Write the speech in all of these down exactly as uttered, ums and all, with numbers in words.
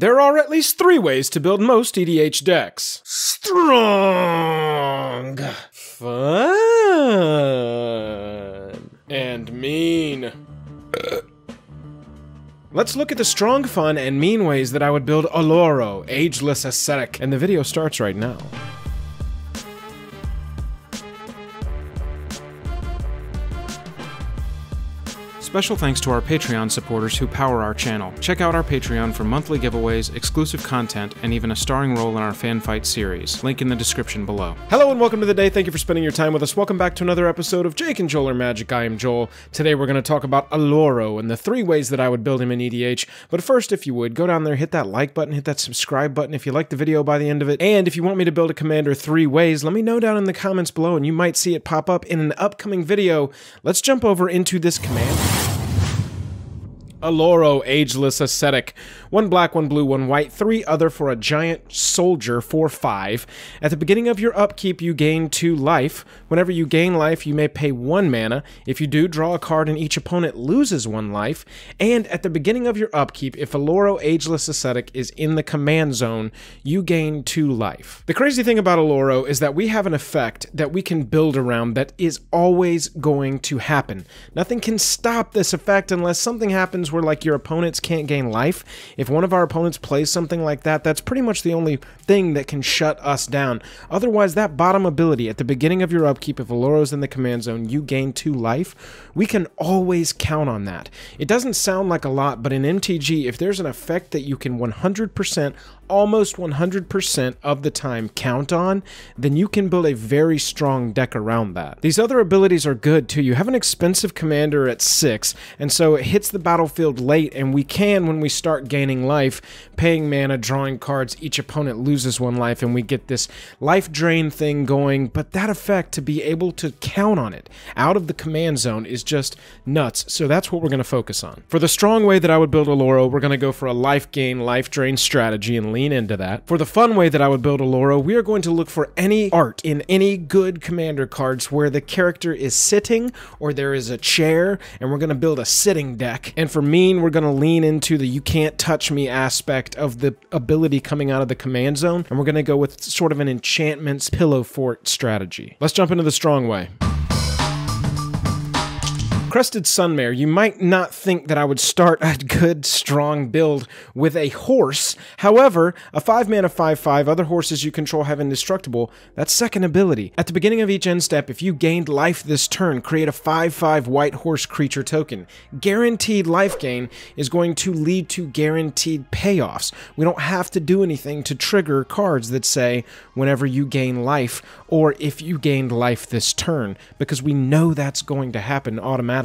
There are at least three ways to build most E D H decks. Strong, fun, and mean. Let's look at the strong, fun, and mean ways that I would build Oloro, Ageless Ascetic, and the video starts right now. Special thanks to our Patreon supporters who power our channel. Check out our Patreon for monthly giveaways, exclusive content, and even a starring role in our fanfight series. Link in the description below. Hello and welcome to the day. Thank you for spending your time with us. Welcome back to another episode of Jake and Joel Are Magic. I am Joel. Today we're going to talk about Oloro and the three ways that I would build him in E D H. But first, if you would, go down there, hit that like button, hit that subscribe button if you like the video by the end of it. And if you want me to build a Commander three ways, let me know down in the comments below and you might see it pop up in an upcoming video. Let's jump over into this Commander. Oloro, Ageless Ascetic. One black, one blue, one white, three other for a giant soldier for five. At the beginning of your upkeep, you gain two life. Whenever you gain life, you may pay one mana. If you do, draw a card and each opponent loses one life. And at the beginning of your upkeep, if Oloro, Ageless Ascetic is in the command zone, you gain two life. The crazy thing about Oloro is that we have an effect that we can build around that is always going to happen. Nothing can stop this effect unless something happens where like your opponents can't gain life. If one of our opponents plays something like that, that's pretty much the only thing that can shut us down. Otherwise, that bottom ability, at the beginning of your upkeep, if Oloro's in the command zone, you gain two life, we can always count on that. It doesn't sound like a lot, but in M T G, if there's an effect that you can one hundred percent, almost one hundred percent of the time count on, then you can build a very strong deck around that. These other abilities are good too. You have an expensive commander at six, and so it hits the battlefield late, and we can, when we start gaining life, paying mana, drawing cards, each opponent loses one life, and we get this life drain thing going, but that effect, to be able to count on it out of the command zone, is just nuts, so that's what we're going to focus on. For the strong way that I would build Oloro, we're going to go for a life gain, life drain strategy, and lean into that. For the fun way that I would build Oloro, we are going to look for any art in any good commander cards where the character is sitting or there is a chair, and we're going to build a sitting deck. And for mean, we're going to lean into the you can't touch me aspect of the ability coming out of the command zone, and we're going to go with sort of an enchantments pillow fort strategy. Let's jump into the strong way. Crested Sunmare. You might not think that I would start a good, strong build with a horse. However, a five mana five five, other horses you control have indestructible. That's second ability. At the beginning of each end step, if you gained life this turn, create a five five white horse creature token. Guaranteed life gain is going to lead to guaranteed payoffs. We don't have to do anything to trigger cards that say whenever you gain life or if you gained life this turn, because we know that's going to happen automatically.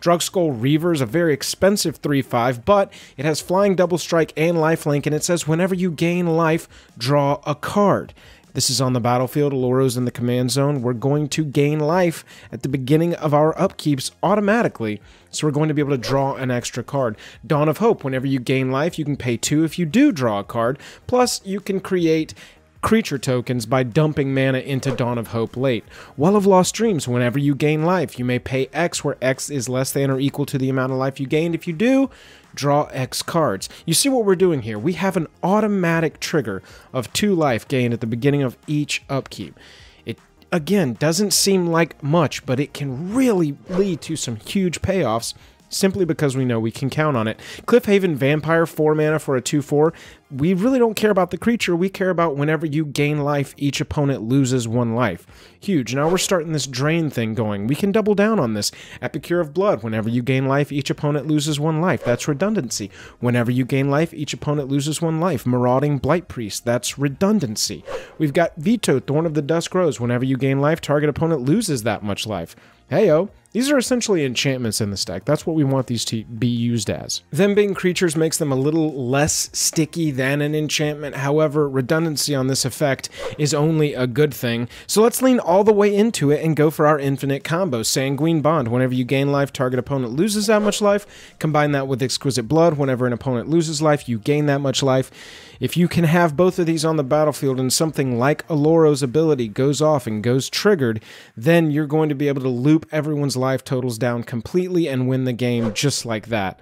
Dusk Skull Reaver is a very expensive three five, but it has flying, double strike, and lifelink, and it says whenever you gain life, draw a card. This is on the battlefield. Oloro's in the command zone. We're going to gain life at the beginning of our upkeeps automatically, so we're going to be able to draw an extra card. Dawn of Hope. Whenever you gain life, you can pay two if you do draw a card, plus you can create creature tokens by dumping mana into Dawn of Hope late. Well of Lost Dreams. Whenever you gain life, you may pay X, where X is less than or equal to the amount of life you gained. If you do, draw X cards. You see what we're doing here? We have an automatic trigger of two life gained at the beginning of each upkeep. It, again, doesn't seem like much, but it can really lead to some huge payoffs simply because we know we can count on it. Cliffhaven Vampire, four mana for a two four. We really don't care about the creature, we care about whenever you gain life, each opponent loses one life. Huge. Now we're starting this drain thing going. We can double down on this. Epicure of Blood, whenever you gain life, each opponent loses one life. That's redundancy. Whenever you gain life, each opponent loses one life. Marauding Blight Priest, that's redundancy. We've got Vito, Thorn of the Dusk Rose, whenever you gain life, target opponent loses that much life. Heyo. These are essentially enchantments in the stack. That's what we want these to be used as. Them being creatures makes them a little less sticky than an enchantment. However, redundancy on this effect is only a good thing. So let's lean all the way into it and go for our infinite combo. Sanguine Bond. Whenever you gain life, target opponent loses that much life. Combine that with Exquisite Blood. Whenever an opponent loses life, you gain that much life. If you can have both of these on the battlefield and something like Oloro's ability goes off and goes triggered, then you're going to be able to loop everyone's life totals down completely and win the game just like that.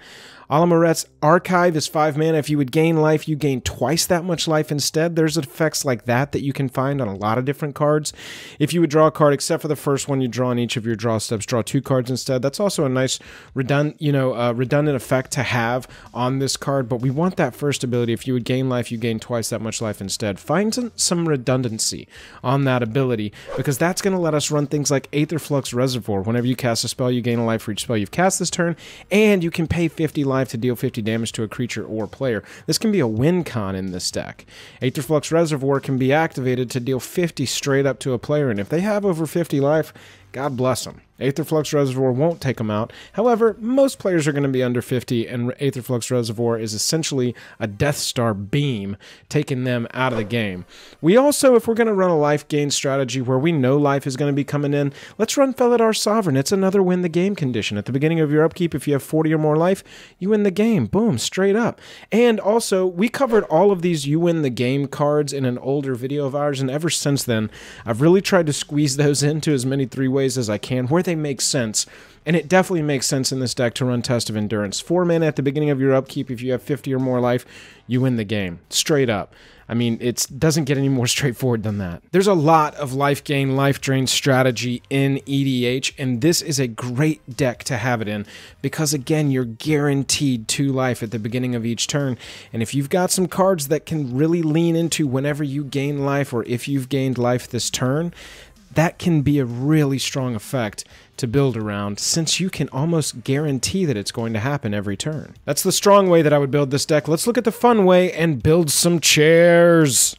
Alhammarret's Archive is five mana. If you would gain life, you gain twice that much life instead. There's effects like that that you can find on a lot of different cards. If you would draw a card, except for the first one you draw on each of your draw steps, draw two cards instead. That's also a nice redund, you know, uh, redundant effect to have on this card, but we want that first ability. If you would gain life, you gain twice that much life instead. Find some, some redundancy on that ability, because that's going to let us run things like Aetherflux Reservoir. Whenever you cast a spell, you gain a life for each spell you've cast this turn, and you can pay fifty life to deal fifty damage to a creature or player. This can be a win con in this deck. Aetherflux Reservoir can be activated to deal fifty straight up to a player, and if they have over fifty life, God bless them. Aetherflux Reservoir won't take them out. However, most players are going to be under fifty, and Aetherflux Reservoir is essentially a Death Star beam, taking them out of the game. We also, if we're going to run a life gain strategy where we know life is going to be coming in, let's run Felidar Sovereign. It's another win the game condition. At the beginning of your upkeep, if you have forty or more life, you win the game. Boom, straight up. And also, we covered all of these you win the game cards in an older video of ours, and ever since then, I've really tried to squeeze those into as many three ways as I can where they make sense. And it definitely makes sense in this deck to run Test of Endurance. Four mana at the beginning of your upkeep. If you have fifty or more life, you win the game. Straight up. I mean, it doesn't get any more straightforward than that. There's a lot of life gain, life drain strategy in E D H, and this is a great deck to have it in because, again, you're guaranteed two life at the beginning of each turn. And if you've got some cards that can really lean into whenever you gain life or if you've gained life this turn, that can be a really strong effect to build around, since you can almost guarantee that it's going to happen every turn. That's the strong way that I would build this deck. Let's look at the fun way and build some chairs.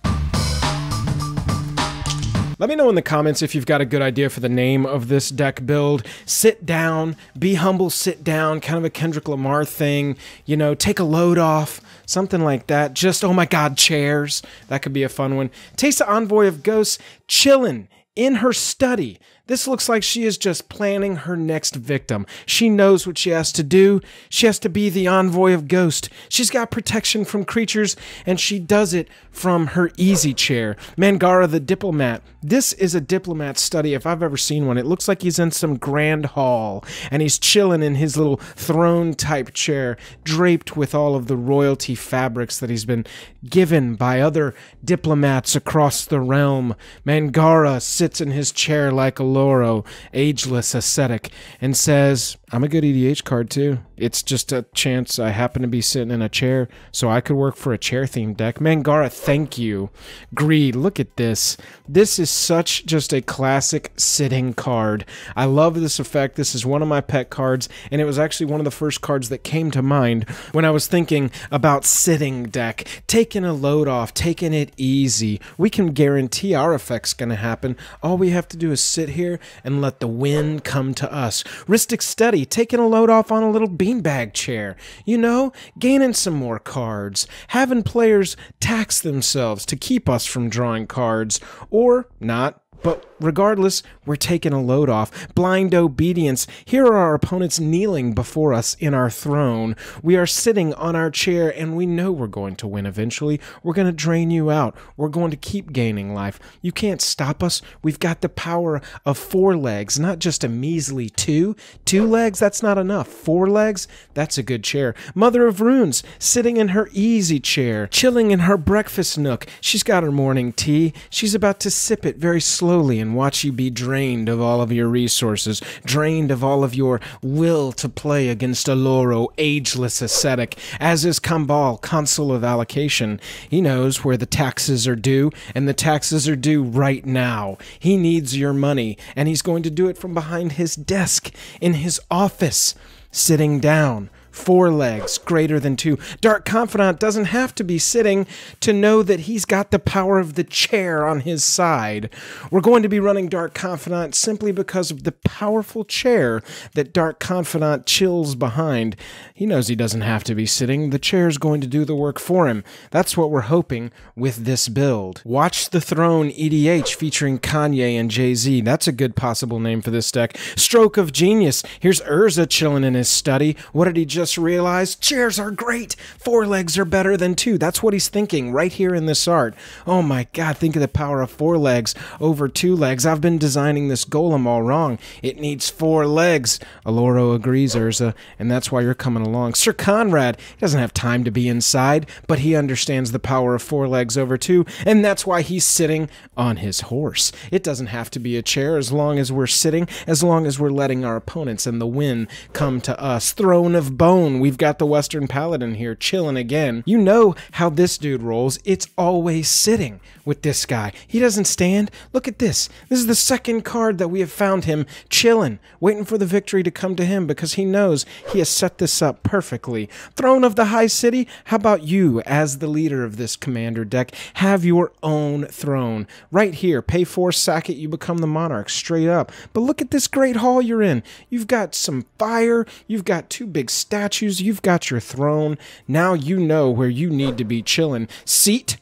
Let me know in the comments if you've got a good idea for the name of this deck build. Sit down, be humble, sit down, kind of a Kendrick Lamar thing, you know, take a load off, something like that. Just, oh my God, chairs. That could be a fun one. Tessa Envoy of Ghosts, chillin' in her study. This looks like she is just planning her next victim. She knows what she has to do. She has to be the envoy of ghost. She's got protection from creatures, and she does it from her easy chair. Mangara the Diplomat. This is a diplomat study if I've ever seen one. It looks like he's in some grand hall, and he's chilling in his little throne-type chair, draped with all of the royalty fabrics that he's been given by other diplomats across the realm. Mangara sits in his chair like Oloro, Ageless Ascetic, and says, I'm a good E D H card too. It's just a chance I happen to be sitting in a chair, so I could work for a chair-themed deck. Mangara, thank you. Greed, look at this. This is such just a classic sitting card. I love this effect. This is one of my pet cards, and it was actually one of the first cards that came to mind when I was thinking about sitting deck, taking a load off, taking it easy. We can guarantee our effect's going to happen. All we have to do is sit here and let the wind come to us. Rhystic Study, taking a load off on a little beanbag chair. You know, gaining some more cards. Having players tax themselves to keep us from drawing cards. Or not. But regardless, we're taking a load off. Blind Obedience. Here are our opponents kneeling before us in our throne. We are sitting on our chair, and we know we're going to win eventually. We're going to drain you out. We're going to keep gaining life. You can't stop us. We've got the power of four legs, not just a measly two. Two legs, that's not enough. Four legs, that's a good chair. Mother of Runes, sitting in her easy chair, chilling in her breakfast nook. She's got her morning tea. She's about to sip it very slowly. Slowly and watch you be drained of all of your resources, drained of all of your will to play against Oloro, Ageless Ascetic, as is Kambal, Consul of Allocation. He knows where the taxes are due, and the taxes are due right now. He needs your money, and he's going to do it from behind his desk, in his office, sitting down. Four legs, greater than two. Dark Confidant doesn't have to be sitting to know that he's got the power of the chair on his side. We're going to be running Dark Confidant simply because of the powerful chair that Dark Confidant chills behind. He knows he doesn't have to be sitting. The chair's going to do the work for him. That's what we're hoping with this build. Watch the Throne E D H featuring Kanye and Jay-Z. That's a good possible name for this deck. Stroke of Genius. Here's Urza chilling in his study. What did he just just realized chairs are great. Four legs are better than two. That's what he's thinking right here in this art. Oh my God, think of the power of four legs over two legs. I've been designing this golem all wrong. It needs four legs. Oloro agrees, Urza, and that's why you're coming along. Sir Conrad, he doesn't have time to be inside, but he understands the power of four legs over two, and that's why he's sitting on his horse. It doesn't have to be a chair as long as we're sitting, as long as we're letting our opponents and the win come to us. Throne of Bone, we've got the Western Paladin here, chilling again. You know how this dude rolls. It's always sitting with this guy. He doesn't stand. Look at this. This is the second card that we have found him chilling, waiting for the victory to come to him because he knows he has set this up perfectly. Throne of the High City, how about you as the leader of this Commander deck? Have your own throne. Right here, pay four, sack it, you become the monarch, straight up. But look at this great hall you're in. You've got some fire, you've got two big statues, you've got your throne. Now you know where you need to be chilling. Seat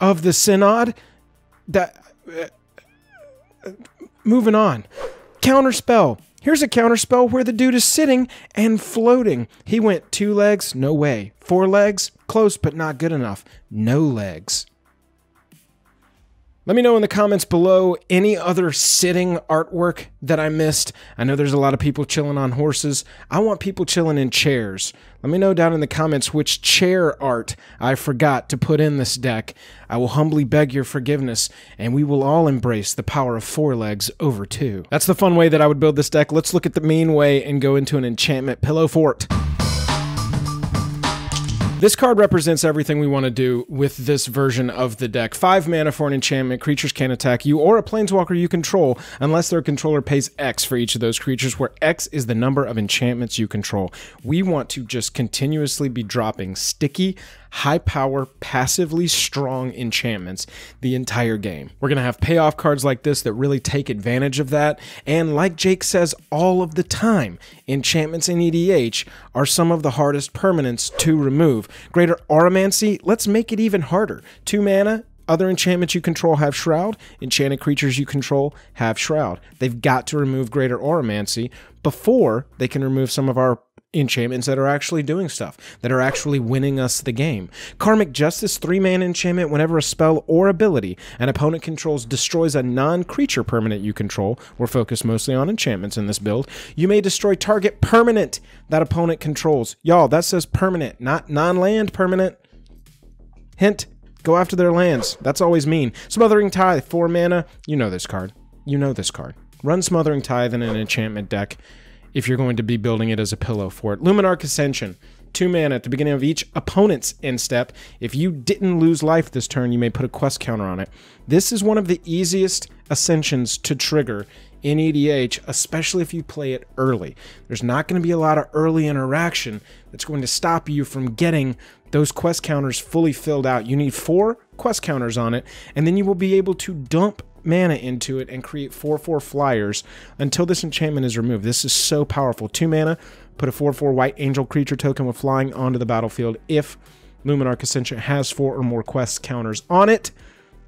of the Synod? That, uh, uh, moving on. Counterspell. Here's a counterspell where the dude is sitting and floating. He went two legs, no way. Four legs, close but not good enough. No legs. Let me know in the comments below any other sitting artwork that I missed. I know there's a lot of people chilling on horses. I want people chilling in chairs. Let me know down in the comments which chair art I forgot to put in this deck. I will humbly beg your forgiveness, and we will all embrace the power of four legs over two. That's the fun way that I would build this deck. Let's look at the mean way and go into an enchantment pillow fort. This card represents everything we want to do with this version of the deck. Five mana for an enchantment. Creatures can't attack you or a planeswalker you control unless their controller pays X for each of those creatures, where X is the number of enchantments you control. We want to just continuously be dropping sticky, high power, passively strong enchantments the entire game. We're going to have payoff cards like this that really take advantage of that. And like Jake says all of the time, enchantments in E D H are some of the hardest permanents to remove. Greater Auramancy, let's make it even harder. Two mana, other enchantments you control have Shroud. Enchanted creatures you control have Shroud. They've got to remove Greater Auramancy before they can remove some of our enchantments that are actually doing stuff, that are actually winning us the game. Karmic Justice, three-man enchantment. Whenever a spell or ability an opponent controls destroys a non-creature permanent you control — we're focused mostly on enchantments in this build — you may destroy target permanent that opponent controls. Y'all, that says permanent, not non-land permanent. Hint, go after their lands. That's always mean. Smothering Tithe, four mana. You know this card. You know this card. Run Smothering Tithe in an enchantment deck if you're going to be building it as a pillow fort. Luminarch Ascension, two mana at the beginning of each opponent's end step. If you didn't lose life this turn, you may put a quest counter on it. This is one of the easiest ascensions to trigger in E D H, especially if you play it early. There's not going to be a lot of early interaction that's going to stop you from getting those quest counters fully filled out. You need four quest counters on it, and then you will be able to dump mana into it and create four four flyers until this enchantment is removed. This is so powerful. Two mana, put a four four white angel creature token with flying onto the battlefield if Luminarch Ascension has four or more quest counters on it.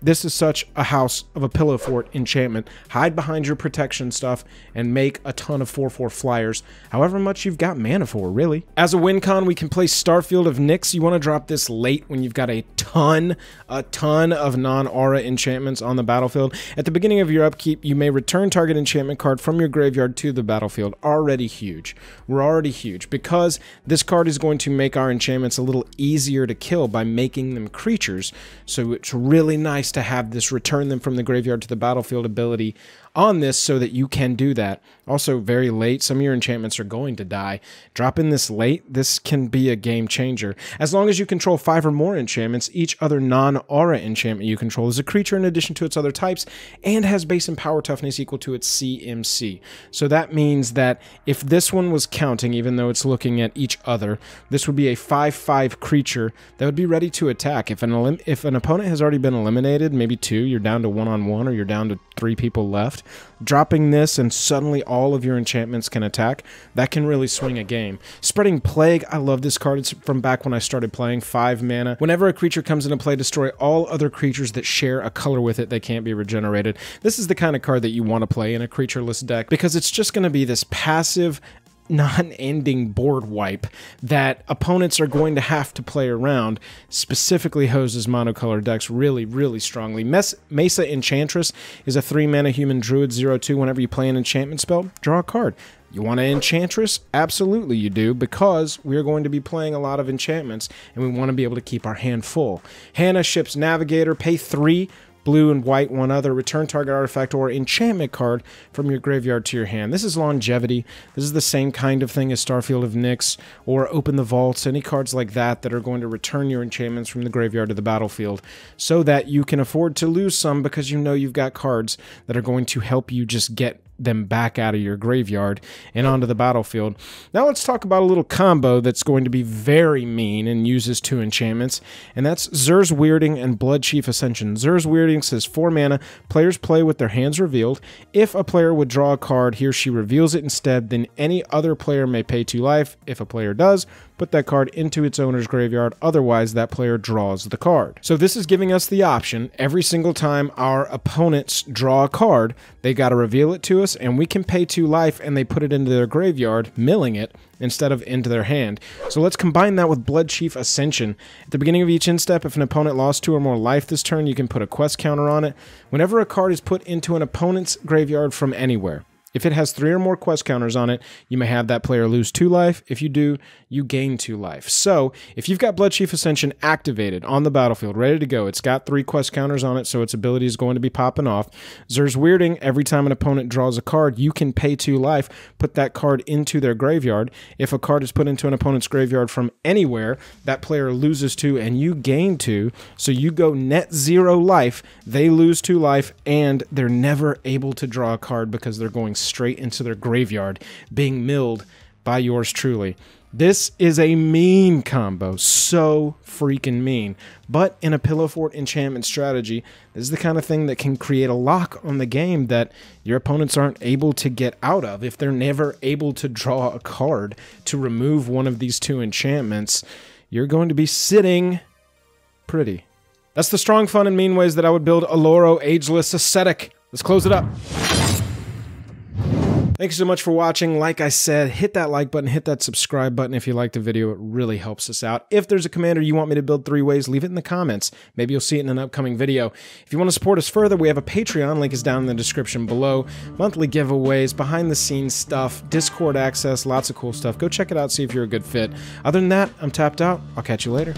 This is such a house of a pillow fort enchantment. Hide behind your protection stuff and make a ton of four four flyers, however much you've got mana for, really. As a win con, we can play Starfield of Nyx. You want to drop this late when you've got a ton, a ton of non-aura enchantments on the battlefield. At the beginning of your upkeep, you may return target enchantment card from your graveyard to the battlefield. Already huge. We're already huge because this card is going to make our enchantments a little easier to kill by making them creatures. So it's really nice to have this return them from the graveyard to the battlefield ability on this so that you can do that. Also very late, some of your enchantments are going to die. Drop in this late, this can be a game changer. As long as you control five or more enchantments, each other non-aura enchantment you control is a creature in addition to its other types and has base and power toughness equal to its C M C. So that means that if this one was counting, even though it's looking at each other, this would be a five five creature that would be ready to attack. If an, elim if an opponent has already been eliminated, maybe two, you're down to one-on-one or you're down to three people left, dropping this and suddenly all of your enchantments can attack, that can really swing a game. Spreading Plague, I love this card. It's from back when I started playing. Five mana. Whenever a creature comes into play, destroy all other creatures that share a color with it. They can't be regenerated. This is the kind of card that you want to play in a creatureless deck because it's just going to be this passive non-ending board wipe that opponents are going to have to play around, specifically hoses monocolor decks really, really strongly. Mes Mesa Enchantress is a three mana human druid, zero two. Whenever you play an enchantment spell, draw a card. You want an Enchantress? Absolutely you do, because we're going to be playing a lot of enchantments, and we want to be able to keep our hand full. Hannah, Ship's Navigator, pay three, blue and white, one other, return target artifact or enchantment card from your graveyard to your hand. This is longevity. This is the same kind of thing as Starfield of Nyx or Open the Vaults, any cards like that that are going to return your enchantments from the graveyard to the battlefield so that you can afford to lose some because you know you've got cards that are going to help you just get them back out of your graveyard and onto the battlefield. Now let's talk about a little combo that's going to be very mean and uses two enchantments, and that's Zur's Weirding and Bloodchief Ascension. Zur's Weirding says four mana, players play with their hands revealed. If a player would draw a card, he or she reveals it instead, then any other player may pay two life. If a player does, put that card into its owner's graveyard, otherwise that player draws the card. So this is giving us the option, every single time our opponents draw a card, they got to reveal it to us, and we can pay two life and they put it into their graveyard, milling it, instead of into their hand. So let's combine that with Bloodchief Ascension. At the beginning of each instep, if an opponent lost two or more life this turn, you can put a quest counter on it. Whenever a card is put into an opponent's graveyard from anywhere, if it has three or more quest counters on it, you may have that player lose two life. If you do, you gain two life. So if you've got Bloodchief Ascension activated on the battlefield, ready to go, it's got three quest counters on it, so its ability is going to be popping off. Zur's Weirding, every time an opponent draws a card, you can pay two life, put that card into their graveyard. If a card is put into an opponent's graveyard from anywhere, that player loses two and you gain two, so you go net zero life, they lose two life, and they're never able to draw a card because they're going straight into their graveyard, being milled by yours truly. This is a mean combo, so freaking mean. But in a Pillow Fort enchantment strategy, this is the kind of thing that can create a lock on the game that your opponents aren't able to get out of. If they're never able to draw a card to remove one of these two enchantments, you're going to be sitting pretty. That's the strong, fun, and mean ways that I would build Oloro Ageless Ascetic. Let's close it up. Thank you so much for watching. Like I said, hit that like button, hit that subscribe button if you like the video. It really helps us out. If there's a commander you want me to build three ways, leave it in the comments. Maybe you'll see it in an upcoming video. If you want to support us further, we have a Patreon. Link is down in the description below. Monthly giveaways, behind-the-scenes stuff, Discord access, lots of cool stuff. Go check it out, see if you're a good fit. Other than that, I'm tapped out. I'll catch you later.